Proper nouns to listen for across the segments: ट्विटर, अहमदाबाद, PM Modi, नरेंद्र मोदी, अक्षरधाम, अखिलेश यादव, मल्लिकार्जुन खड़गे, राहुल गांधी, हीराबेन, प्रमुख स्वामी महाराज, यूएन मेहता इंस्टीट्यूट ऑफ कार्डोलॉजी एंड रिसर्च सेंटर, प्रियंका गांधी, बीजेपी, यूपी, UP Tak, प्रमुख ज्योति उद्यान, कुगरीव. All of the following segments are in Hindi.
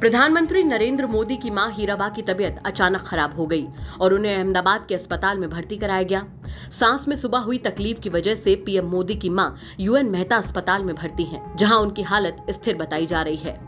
प्रधानमंत्री नरेंद्र मोदी की मां हीराबेन की तबीयत अचानक खराब हो गई और उन्हें अहमदाबाद के अस्पताल में भर्ती कराया गया। सांस में सुबह हुई तकलीफ की वजह से पीएम मोदी की मां यूएन मेहता अस्पताल में भर्ती हैं, जहां उनकी हालत स्थिर बताई जा रही है।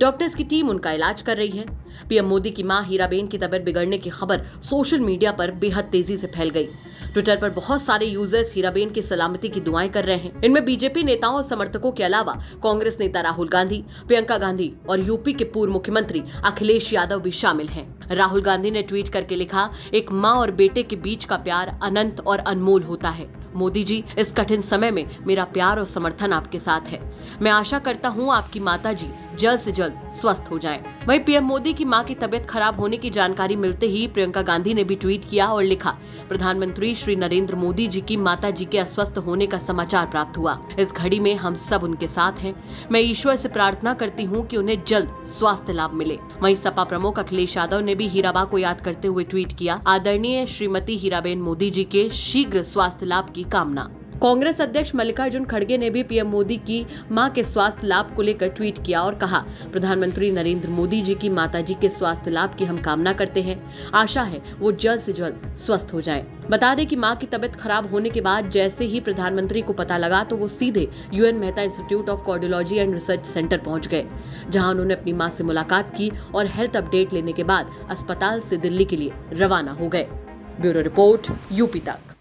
डॉक्टर्स की टीम उनका इलाज कर रही है। पीएम मोदी की मां हीराबेन की तबीयत बिगड़ने की खबर सोशल मीडिया पर बेहद तेजी से फैल गई। ट्विटर पर बहुत सारे यूजर्स हीराबेन की सलामती की दुआएं कर रहे हैं। इनमें बीजेपी नेताओं और समर्थकों के अलावा कांग्रेस नेता राहुल गांधी, प्रियंका गांधी और यूपी के पूर्व मुख्यमंत्री अखिलेश यादव भी शामिल हैं। राहुल गांधी ने ट्वीट करके लिखा, एक माँ और बेटे के बीच का प्यार अनंत और अनमोल होता है। मोदी जी, इस कठिन समय में मेरा प्यार और समर्थन आपके साथ है। मैं आशा करता हूँ आपकी माता जी जल्द से जल्द स्वस्थ हो जाएं। वहीं पीएम मोदी की मां की तबीयत खराब होने की जानकारी मिलते ही प्रियंका गांधी ने भी ट्वीट किया और लिखा, प्रधानमंत्री श्री नरेंद्र मोदी जी की माता जी के अस्वस्थ होने का समाचार प्राप्त हुआ। इस घड़ी में हम सब उनके साथ हैं। मैं ईश्वर से प्रार्थना करती हूँ कि उन्हें जल्द स्वास्थ्य लाभ मिले। वहीं सपा प्रमुख अखिलेश यादव ने भी हीराबेन को याद करते हुए ट्वीट किया, आदरणीय श्रीमती हीराबेन मोदी जी के शीघ्र स्वास्थ्य लाभ की कामना। कांग्रेस अध्यक्ष मल्लिकार्जुन खड़गे ने भी पीएम मोदी की मां के स्वास्थ्य लाभ को लेकर ट्वीट किया और कहा, प्रधानमंत्री नरेंद्र मोदी जी की माताजी के स्वास्थ्य लाभ की हम कामना करते हैं। आशा है वो जल्द से जल्द स्वस्थ हो जाएं। बता दें कि मां की तबीयत खराब होने के बाद जैसे ही प्रधानमंत्री को पता लगा तो वो सीधे यूएन मेहता इंस्टीट्यूट ऑफ कार्डोलॉजी एंड रिसर्च सेंटर पहुंच गए, जहां उन्होंने अपनी मां से मुलाकात की और हेल्थ अपडेट लेने के बाद अस्पताल से दिल्ली के लिए रवाना हो गए। ब्यूरो रिपोर्ट, यूपी तक।